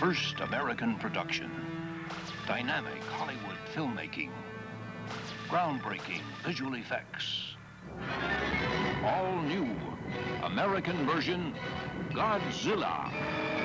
first American production. Dynamic Hollywood filmmaking. Groundbreaking visual effects. All new American version, Godzilla.